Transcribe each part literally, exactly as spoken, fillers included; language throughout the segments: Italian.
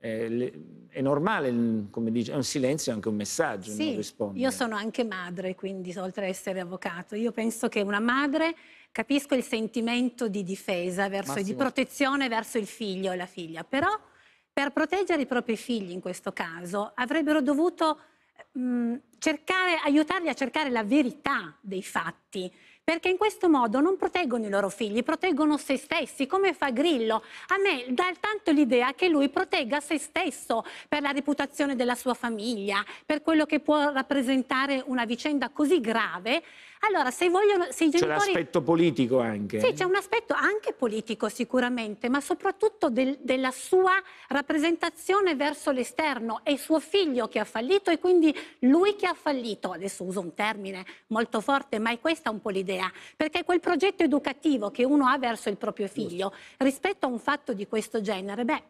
Eh, le, è normale, come dice, è un silenzio, è anche un messaggio. Sì, non rispondere. Io sono anche madre, quindi oltre ad essere avvocato, io penso che una madre, capisco il sentimento di difesa verso, di protezione verso il figlio e la figlia, però per proteggere i propri figli in questo caso avrebbero dovuto mh, cercare, aiutarli a cercare la verità dei fatti, perché in questo modo non proteggono i loro figli, proteggono se stessi, come fa Grillo. A me dà tanto l'idea che lui protegga se stesso per la reputazione della sua famiglia, per quello che può rappresentare una vicenda così grave. Allora, se vogliono... Se i genitori... C'è l'aspetto politico anche. Sì, c'è un aspetto anche politico sicuramente, ma soprattutto del, della sua rappresentazione verso l'esterno. È suo figlio che ha fallito e quindi lui che ha fallito. Adesso uso un termine molto forte, ma è questa un po' l'idea. Perché quel progetto educativo che uno ha verso il proprio figlio, Giusto. rispetto a un fatto di questo genere, beh,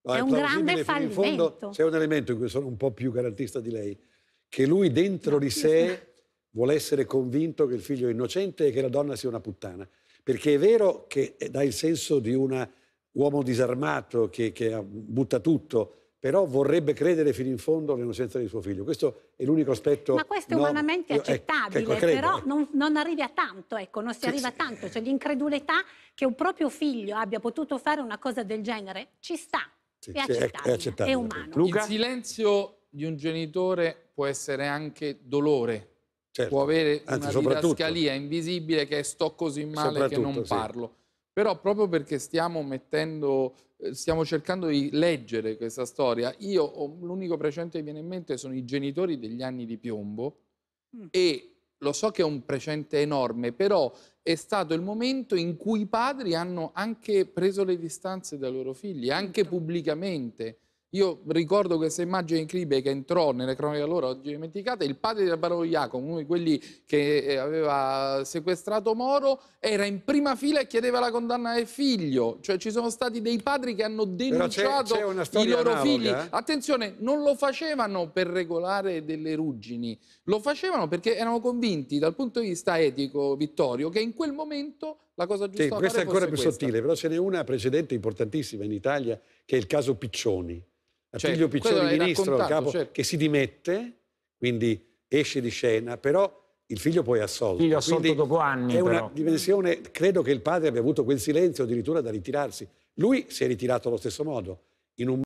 no, è, è un grande fallimento. In fondo c'è un elemento in cui sono un po' più garantista di lei, che lui dentro di sé... vuole essere convinto che il figlio è innocente e che la donna sia una puttana. Perché è vero che dà il senso di un uomo disarmato che, che butta tutto, però vorrebbe credere fino in fondo all'innocenza di suo figlio. Questo è l'unico aspetto... Ma questo è no, umanamente io, accettabile, ecco, però non, non arrivi a tanto, ecco, non si sì, arriva a tanto. Cioè l'incredulità che un proprio figlio abbia potuto fare una cosa del genere ci sta, sì, è, accettabile, è accettabile, è umano. Luca? Il silenzio di un genitore può essere anche dolore. Certo. Può avere Anzi, una didascalia invisibile che è sto così male che non parlo. Sì. Però proprio perché stiamo mettendo, stiamo cercando di leggere questa storia, io l'unico precedente che viene in mente sono i genitori degli anni di piombo mm. e lo so che è un precedente enorme, però è stato il momento in cui i padri hanno anche preso le distanze dai loro figli, anche pubblicamente. Io ricordo questa immagine incredibile che entrò nelle cronache allora, oggi dimenticate, il padre di Aldo Iacomo, uno di quelli che aveva sequestrato Moro, era in prima fila e chiedeva la condanna del figlio. Cioè ci sono stati dei padri che hanno denunciato i loro analoga, figli. Eh? Attenzione, non lo facevano per regolare delle ruggini, lo facevano perché erano convinti dal punto di vista etico, Vittorio, che in quel momento... La cosa giusta sì, a fare questa è ancora più questa. sottile, però ce n'è una precedente importantissima in Italia, che è il caso Piccioni. Attilio Piccioli, ministro, capo, certo. che si dimette, quindi esce di scena, però il figlio poi è assolto. Il figlio assolto quindi dopo anni, È però. una dimensione, credo che il padre abbia avuto quel silenzio addirittura da ritirarsi. Lui si è ritirato allo stesso modo, in un